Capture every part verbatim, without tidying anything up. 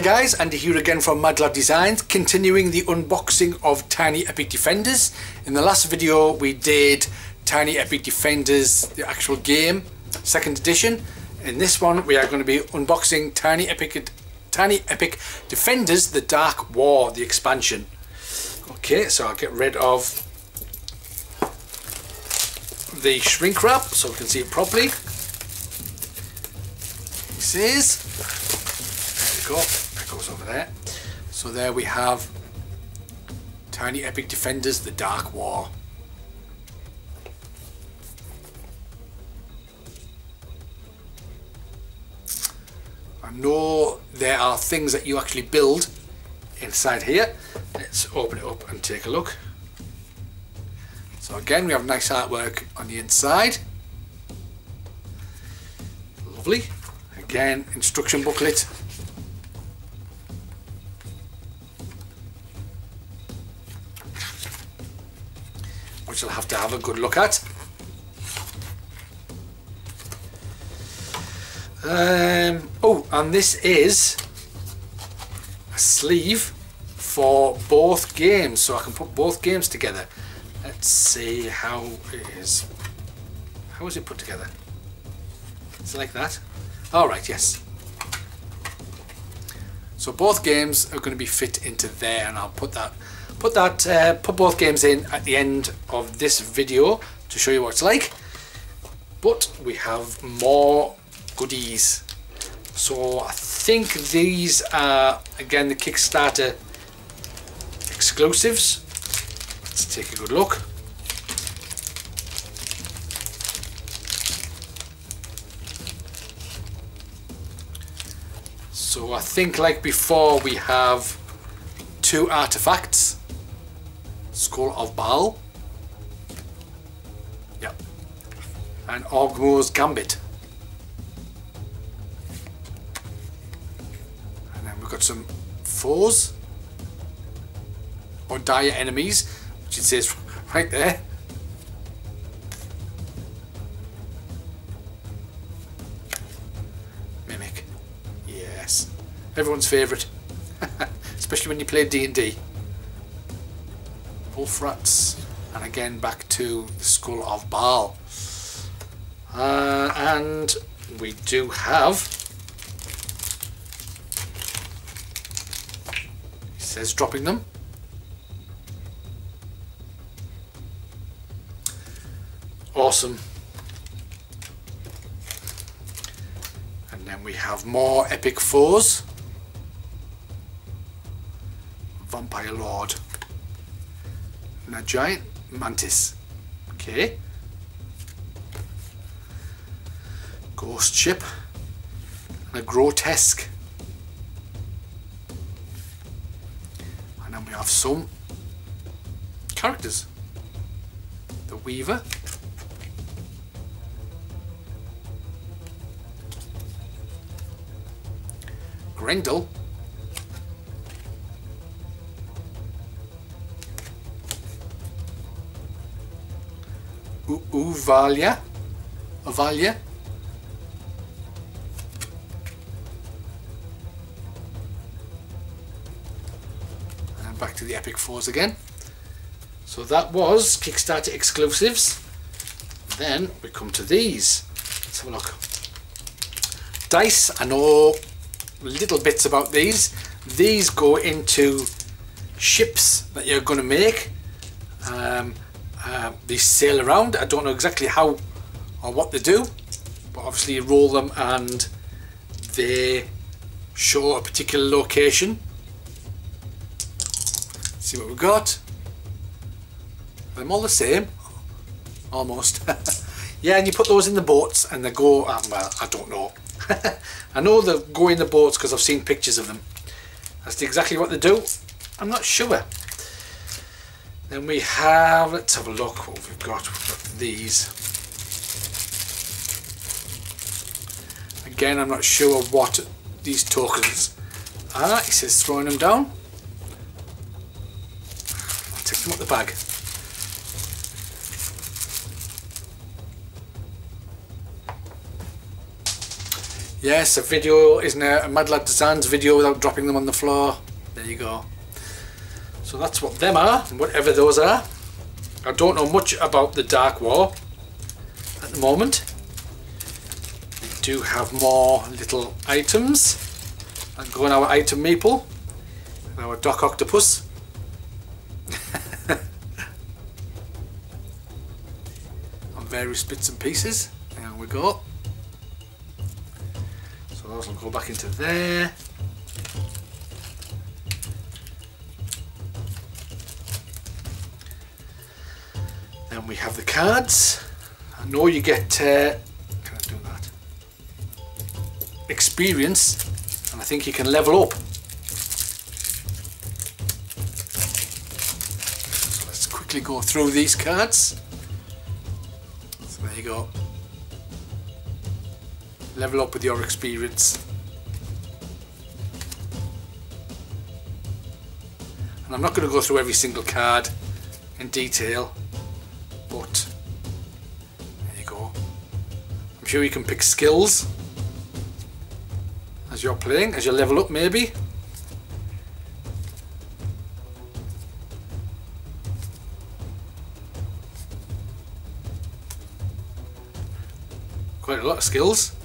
Hi guys, Andy here again from Mad Lad Designs, continuing the unboxing of Tiny Epic Defenders. In the last video we did Tiny Epic Defenders, the actual game, second edition. In this one we are going to be unboxing Tiny Epic Tiny Epic Defenders, The Dark War, the expansion. Okay, so I'll get rid of the shrink wrap so we can see it properly. This is... Go. That goes over there. So there we have Tiny Epic Defenders, The Dark War. I know there are things that you actually build inside here. Let's open it up and take a look. So again, we have nice artwork on the inside. Lovely. Again, instruction booklet. Which I'll have to have a good look at. Um, oh, and this is a sleeve for both games, so I can put both games together. Let's see how it is. How is it put together? It's like that. All right, yes. So both games are going to be fit into there, and I'll put that. Put that, uh, put both games in at the end of this video to show you what it's like. But we have more goodies. So I think these are, again, the Kickstarter exclusives. Let's take a good look. So I think, like before, we have two artifacts. Skull of Baal, yep, and Ogmo's Gambit. And then we've got some foes, or dire enemies, which it says right there. Mimic, yes, everyone's favourite, especially when you play D and D. Wolf rats, and again back to the Skull of Baal. Uh, and we do have, he says dropping them, awesome. And then we have more epic foes, Vampire Lord. And a giant mantis. Okay. Ghost ship. And a grotesque. And then we have some characters. The Weaver. Grendel. Uvalia, Uvalia, and back to the epic fours again. So that was Kickstarter exclusives. Then we come to these. Let's have a look. Dice. I know little bits about these. These go into ships that you're going to make. Um, Uh, they sail around. I don't know exactly how or what they do, but obviously you roll them and they show a particular location. Let's see what we've got. They're all the same, almost. Yeah, and you put those in the boats and they go, um, well, I don't know. I know they go in the boats because I've seen pictures of them. That's exactly what they do. I'm not sure. Then we have, let's have a look what we've got. We've got these. Again, I'm not sure what these tokens are. He says throwing them down. I'll take them out the bag. Yes, a video isn't a Mad Lad Designs video without dropping them on the floor. There you go. So that's what them are, whatever those are. I don't know much about the Dark War at the moment. We do have more little items that go in our item maple, and our Doc Octopus. On various bits and pieces. There we go. So those will go back into there. Then we have the cards. I know you get uh, can I do that? Experience, and I think you can level up. So let's quickly go through these cards. So there you go. Level up with your experience. And I'm not going to go through every single card in detail, but there you go. I'm sure you can pick skills as you're playing, as you level up maybe. Quite a lot of skills.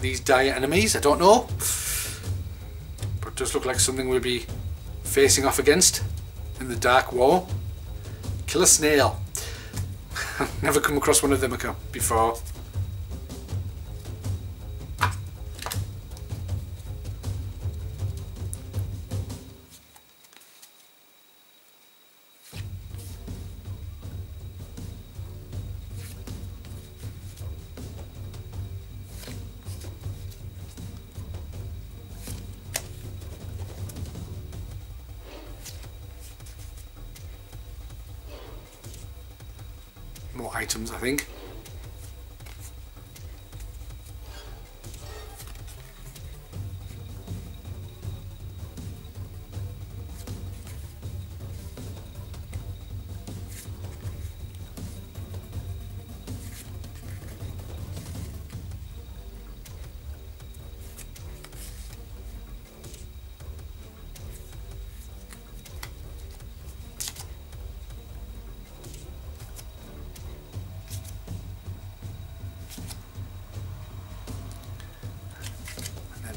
These dire enemies, I don't know, but it does look like something we'll be facing off against in the Dark War. Kill a snail. I've never come across one of them before. More items, I think.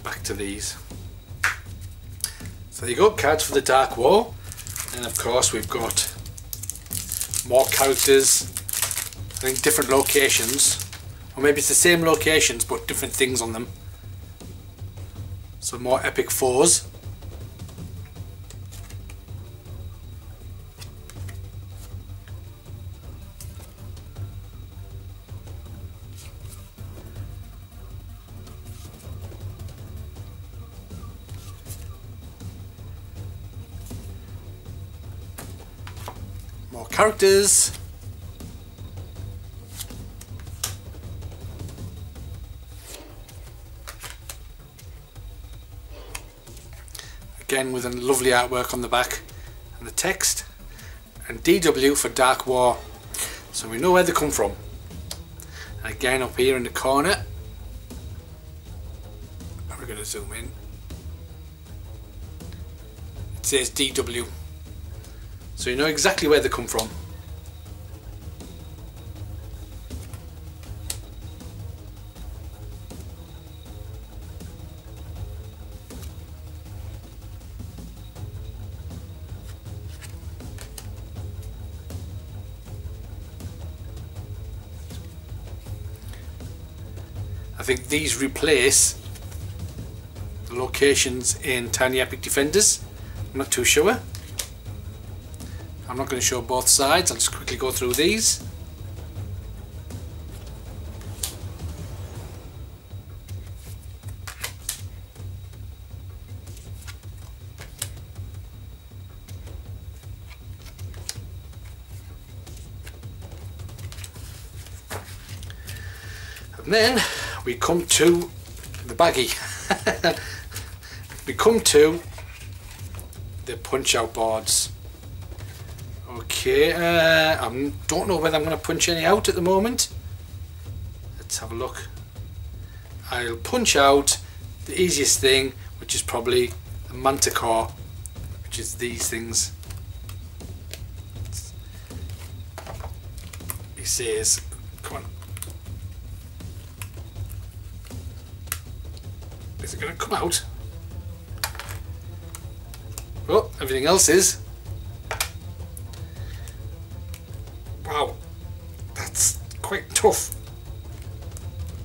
Back to these. So there you go, cards for the Dark War. And of course we've got more characters, I think different locations, or maybe it's the same locations but different things on them. So more epic fours. More characters. Again with a lovely artwork on the back and the text. And D W for Dark War. So we know where they come from. And again up here in the corner. We're going to zoom in. It says D W. So you know exactly where they come from. I think these replace the locations in Tiny Epic Defenders. I'm not too sure. I'm not going to show both sides, I'll just quickly go through these. And then we come to the baggie. We come to the punch-out boards. Okay, uh, I don't know whether I'm going to punch any out at the moment. Let's have a look. I'll punch out the easiest thing, which is probably a manticore, which is these things. He says, come on. Is it going to come out? Well, everything else is. Wow, that's quite tough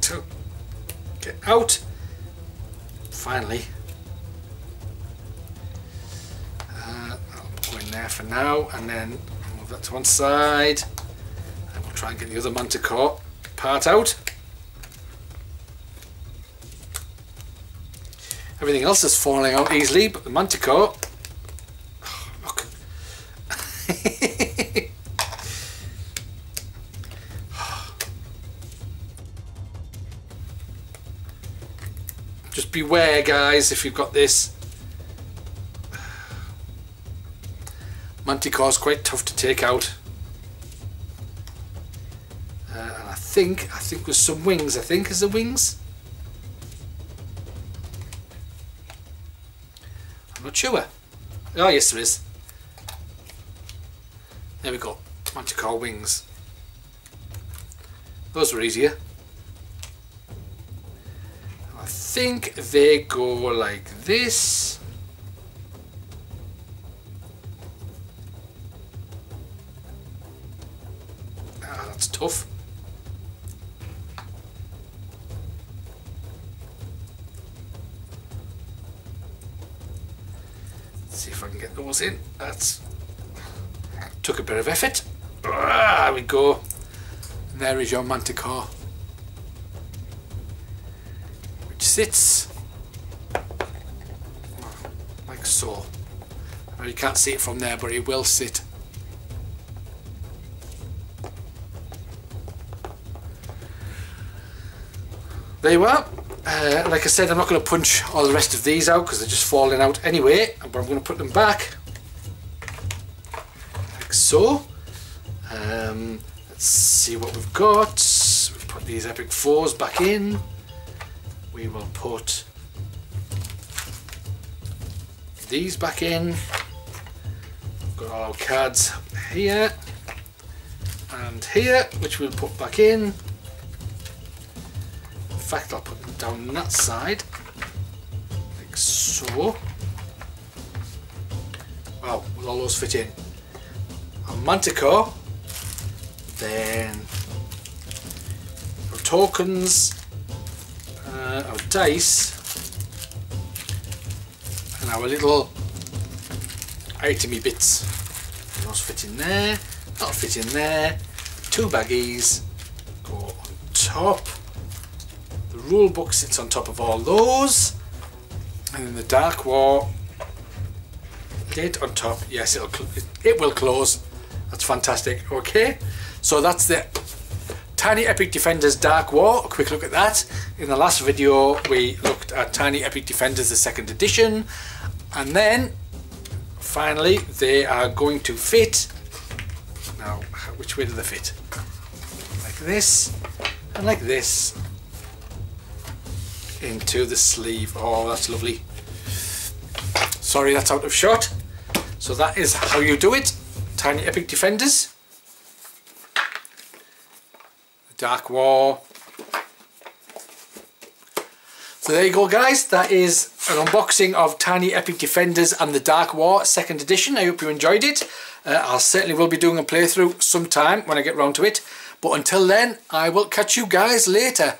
to get out. Finally, uh, I'll go in there for now, and then move that to one side, and we'll try and get the other manticore part out. Everything else is falling out easily, but the manticore. Oh, look. Just beware, guys, if you've got this. Manticore's quite tough to take out. Uh, and I think, I think there's some wings. I think is the wings. I'm not sure. Oh, yes, there is. There we go. Manticore wings. Those were easier. I think they go like this. Ah, that's tough. See if I can get those in. That's took a bit of effort. There we go. And there is your manticore, which sits like so. Now you can't see it from there, but it will sit. There you are. Uh, like I said, I'm not going to punch all the rest of these out because they're just falling out anyway, but I'm going to put them back like so. Um, let's see what we've got. We've put these epic fours back in. We will put these back in. We've got all our cards here and here, which we'll put back in. In fact, I'll put them down that side, like so. Wow, will all those fit in? A manticore, then our tokens, uh, our dice, and our little itemy bits. Those fit in there, that'll fit in there. Two baggies go on top. Rule book sits on top of all those, and then the Dark War lid on top. Yes, it'll it will close. That's fantastic. Okay, so that's the Tiny Epic Defenders Dark War. A quick look at that. In the last video, we looked at Tiny Epic Defenders the second edition, and then finally they are going to fit. Now, which way do they fit? Like this, and like this. Into the sleeve. Oh, that's lovely. Sorry, that's out of shot. So that is how you do it. Tiny Epic Defenders, the Dark War. So there you go, guys. That is an unboxing of Tiny Epic Defenders and the Dark War second edition. I hope you enjoyed it. uh, I certainly will be doing a playthrough sometime when I get round to it, but until then I will catch you guys later.